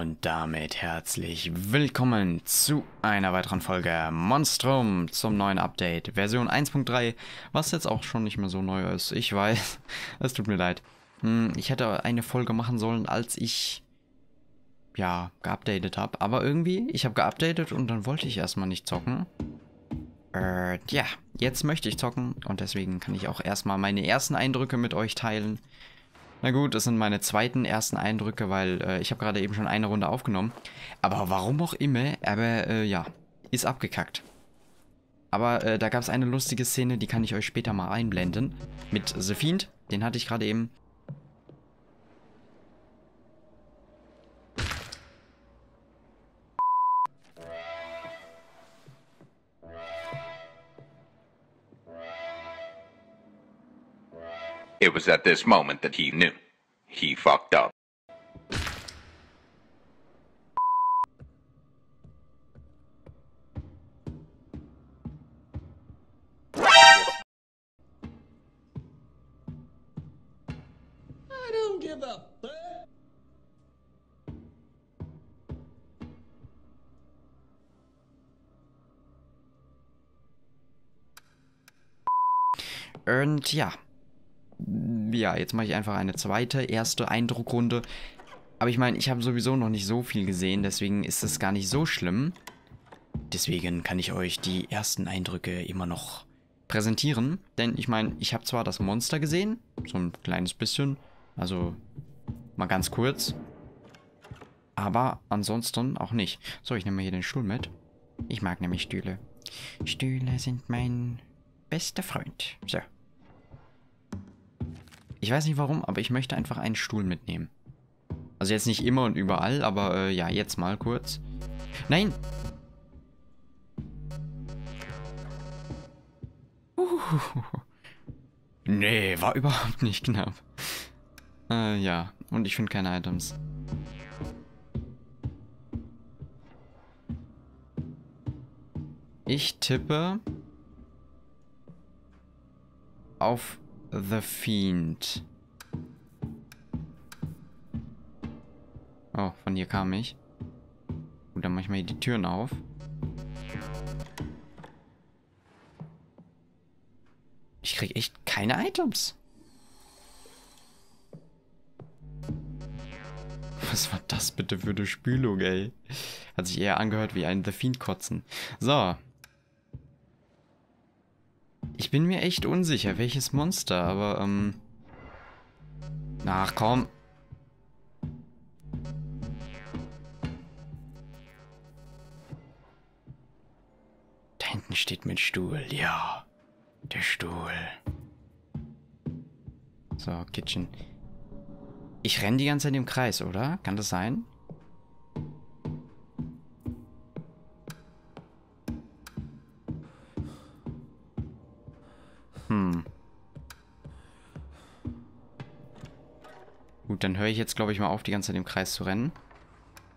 Und damit herzlich willkommen zu einer weiteren Folge Monstrum zum neuen Update Version 1.3, was jetzt auch schon nicht mehr so neu ist. Ich weiß, es tut mir leid. Ich hätte eine Folge machen sollen, als ich ja geupdatet habe, aber irgendwie, ich habe geupdatet und dann wollte ich erstmal nicht zocken. Ja, jetzt möchte ich zocken und deswegen kann ich auch erstmal meine ersten Eindrücke mit euch teilen. Na gut, das sind meine ersten Eindrücke, weil ich habe gerade eben schon eine Runde aufgenommen. Aber warum auch immer, aber ja, ist abgekackt. Aber da gab es eine lustige Szene, die kann ich euch später mal einblenden. Mit The Fiend, den hatte ich gerade eben. It was at this moment that he knew. He fucked up. I don't give a fuck. Und ja. Ja, jetzt mache ich einfach eine erste Eindruckrunde. Aber ich meine, ich habe sowieso noch nicht so viel gesehen, deswegen ist das gar nicht so schlimm. Deswegen kann ich euch die ersten Eindrücke immer noch präsentieren. Denn ich meine, ich habe zwar das Monster gesehen, so ein kleines bisschen, also mal ganz kurz. Aber ansonsten auch nicht. So, ich nehme mal hier den Stuhl mit. Ich mag nämlich Stühle. Stühle sind mein bester Freund. So. Ich weiß nicht warum, aber ich möchte einfach einen Stuhl mitnehmen. Also jetzt nicht immer und überall, aber ja, jetzt mal kurz. Nein! Nee, war überhaupt nicht knapp. Ja, und ich finde keine Items. Ich tippe auf The Fiend. Oh, von hier kam ich. Gut, dann mach ich mal hier die Türen auf. Ich krieg echt keine Items. Was war das bitte für eine Spülung, ey? Hat sich eher angehört wie ein The Fiend kotzen. So. Ich bin mir echt unsicher, welches Monster, aber, ach, komm. Da hinten steht mein Stuhl, ja. Der Stuhl. So, Kitchen. Ich renne die ganze Zeit im Kreis, oder? Kann das sein? Gut, dann höre ich jetzt, glaube ich, mal auf, die ganze Zeit im Kreis zu rennen.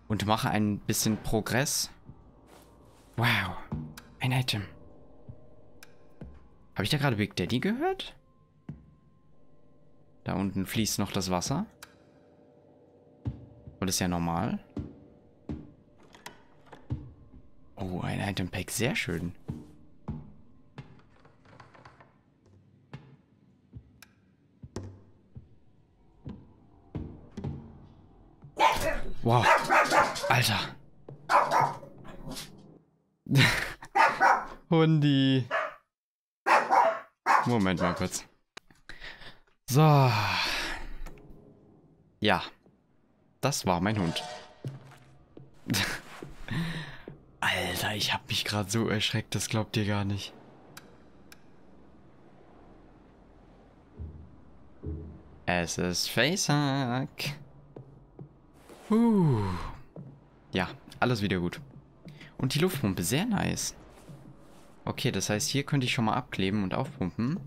Und mache ein bisschen Progress. Wow. Ein Item. Habe ich da gerade Big Daddy gehört? Da unten fließt noch das Wasser. Aber das ist ja normal. Oh, ein Item-Pack. Sehr schön. Wow. Alter. Hundi. Moment mal kurz. So. Ja. Das war mein Hund. Alter, ich hab mich gerade so erschreckt, das glaubt ihr gar nicht. Es ist FaceHack. Ja, alles wieder gut. Und die Luftpumpe, sehr nice. Okay, das heißt, hier könnte ich schon mal abkleben und aufpumpen.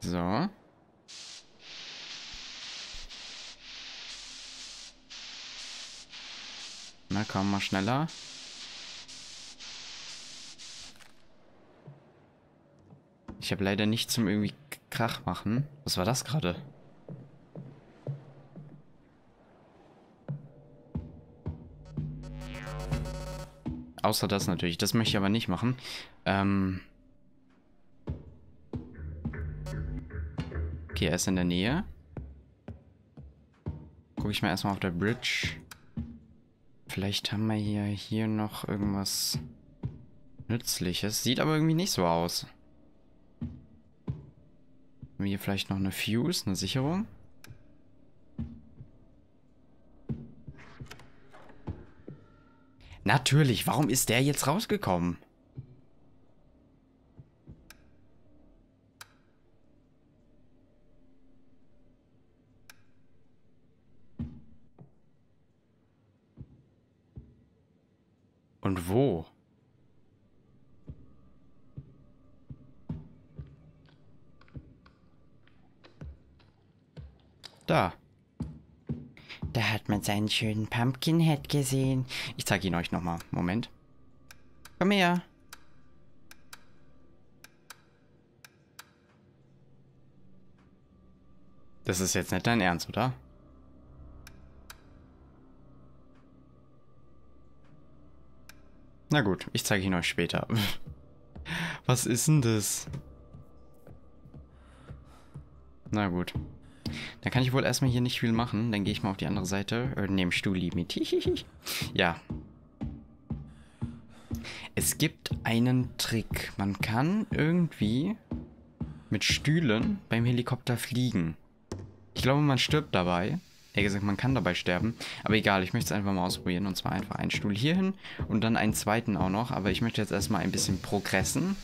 So. Na, komm mal schneller. Ich habe leider nichts zum irgendwie Krach machen. Was war das gerade? Außer das natürlich. Das möchte ich aber nicht machen. Okay, er ist in der Nähe. Gucke ich mal erstmal auf der Bridge. Vielleicht haben wir hier noch irgendwas Nützliches. Sieht aber irgendwie nicht so aus. Haben wir hier vielleicht noch eine Fuse, eine Sicherung? Natürlich, warum ist der jetzt rausgekommen? Und wo? Da. Da hat man seinen schönen Pumpkinhead gesehen. Ich zeige ihn euch nochmal. Moment. Komm her. Das ist jetzt nicht dein Ernst, oder? Na gut, ich zeige ihn euch später. Was ist denn das? Na gut. Dann kann ich wohl erstmal hier nicht viel machen. Dann gehe ich mal auf die andere Seite. Nehme Stuli mit. Ja. Es gibt einen Trick. Man kann irgendwie mit Stühlen beim Helikopter fliegen. Ich glaube, man stirbt dabei. Ehrlich gesagt, man kann dabei sterben. Aber egal, ich möchte es einfach mal ausprobieren. Und zwar einfach einen Stuhl hier hin und dann einen zweiten auch noch. Aber ich möchte jetzt erstmal ein bisschen progressen.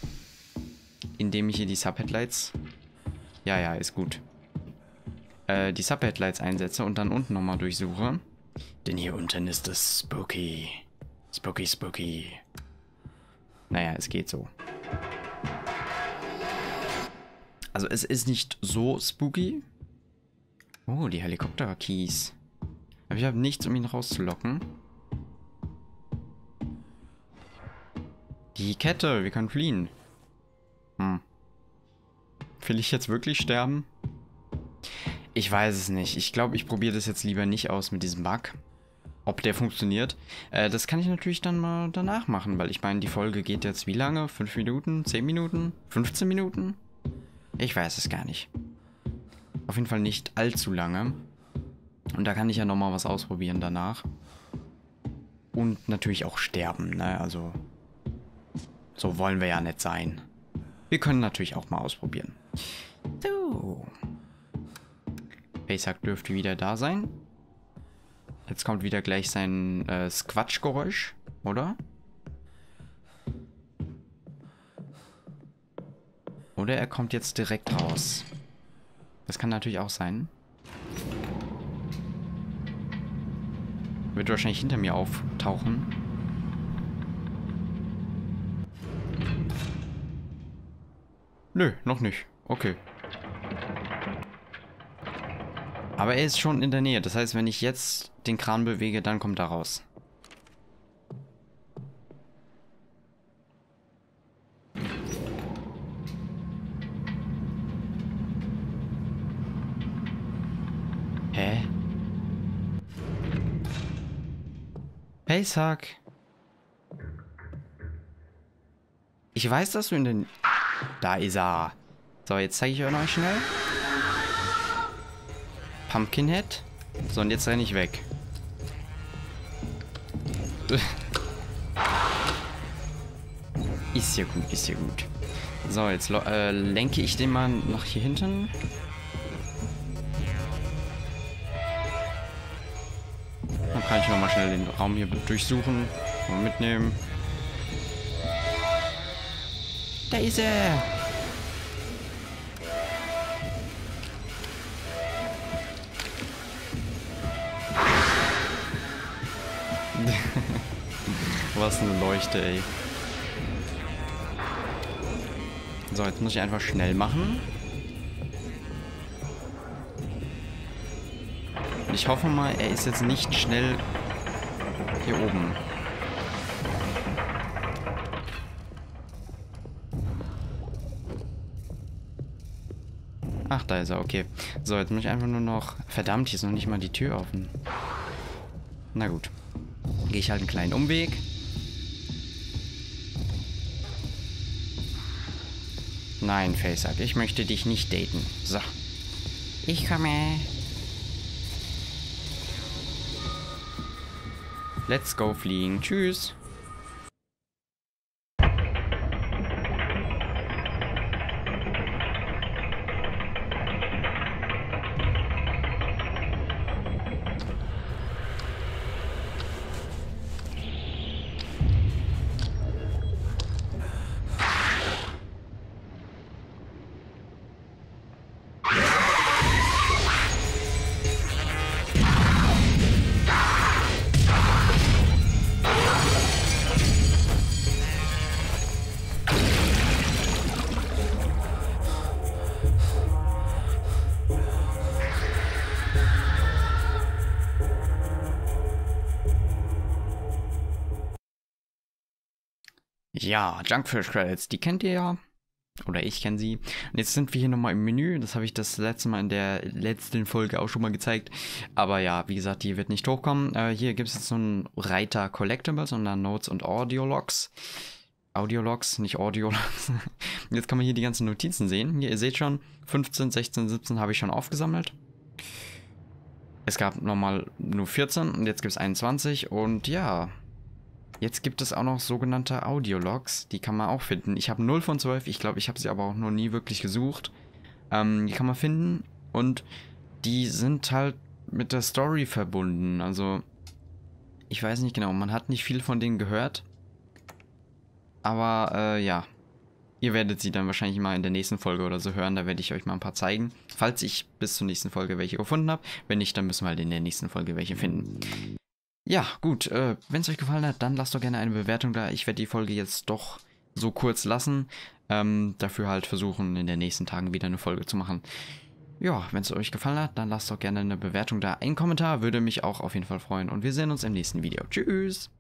Indem ich hier die Subheadlights... Ja, ist gut. Die Subheadlights einsetze und dann unten nochmal durchsuche. Denn hier unten ist es spooky. Spooky, spooky. Naja, es geht so. Also es ist nicht so spooky. Oh, die Helikopter-Keys. Aber ich habe nichts, um ihn rauszulocken. Die Kette, wir können fliehen. Will ich jetzt wirklich sterben? Ich weiß es nicht. Ich glaube, ich probiere das jetzt lieber nicht aus mit diesem Bug. Ob der funktioniert. Das kann ich natürlich dann mal danach machen, weil ich meine, die Folge geht jetzt wie lange? 5 Minuten? 10 Minuten? 15 Minuten? Ich weiß es gar nicht. Auf jeden Fall nicht allzu lange. Und da kann ich ja nochmal was ausprobieren danach. Und natürlich auch sterben, ne? Also, so wollen wir ja nicht sein. Wir können natürlich auch mal ausprobieren. So. FaceHack dürfte wieder da sein. Jetzt kommt wieder gleich sein Squatsch-Geräusch, oder? Oder er kommt jetzt direkt raus. Das kann natürlich auch sein. Wird wahrscheinlich hinter mir auftauchen. Nö, noch nicht. Okay. Aber er ist schon in der Nähe. Das heißt, wenn ich jetzt den Kran bewege, dann kommt er raus. Hä? FaceHack. Ich weiß, dass du in den... Da ist er. So, jetzt zeige ich euch noch schnell. Pumpkinhead. So, und jetzt renne ich weg. Ist ja gut, ist ja gut. So, jetzt lenke ich den mal nach hier hinten. Dann kann ich nochmal schnell den Raum hier durchsuchen und mitnehmen. Da ist er! Was eine Leuchte, ey. So, jetzt muss ich einfach schnell machen. Ich hoffe mal, er ist jetzt nicht schnell hier oben. Ach, da ist er, okay. So, jetzt muss ich einfach nur noch... Verdammt, hier ist noch nicht mal die Tür offen. Na gut. Gehe ich halt einen kleinen Umweg. Nein, FaceHack, ich möchte dich nicht daten. So. Ich komme. Let's go fliegen. Tschüss. Ja, Junkfish-Credits, die kennt ihr ja. Oder ich kenne sie. Und jetzt sind wir hier nochmal im Menü. Das habe ich das letzte Mal in der letzten Folge auch schon mal gezeigt. Aber ja, wie gesagt, die wird nicht hochkommen. Hier gibt es jetzt so einen Reiter Collectibles und dann Notes und Audiologs. Audiologs, nicht Audiologs. Jetzt kann man hier die ganzen Notizen sehen. Hier, ihr seht schon, 15, 16, 17 habe ich schon aufgesammelt. Es gab nochmal nur 14 und jetzt gibt es 21 und ja... Jetzt gibt es auch noch sogenannte Audiologs, die kann man auch finden. Ich habe 0 von 12, ich glaube, ich habe sie aber auch noch nie wirklich gesucht. Die kann man finden und die sind halt mit der Story verbunden. Also, ich weiß nicht genau, man hat nicht viel von denen gehört. Aber, ja, ihr werdet sie dann wahrscheinlich mal in der nächsten Folge oder so hören, da werde ich euch mal ein paar zeigen. Falls ich bis zur nächsten Folge welche gefunden habe, wenn nicht, dann müssen wir halt in der nächsten Folge welche finden. Ja, gut, wenn es euch gefallen hat, dann lasst doch gerne eine Bewertung da. Ich werde die Folge jetzt doch so kurz lassen. Dafür halt versuchen, in den nächsten Tagen wieder eine Folge zu machen. Ja, wenn es euch gefallen hat, dann lasst doch gerne eine Bewertung da. Ein Kommentar würde mich auch auf jeden Fall freuen. Und wir sehen uns im nächsten Video. Tschüss!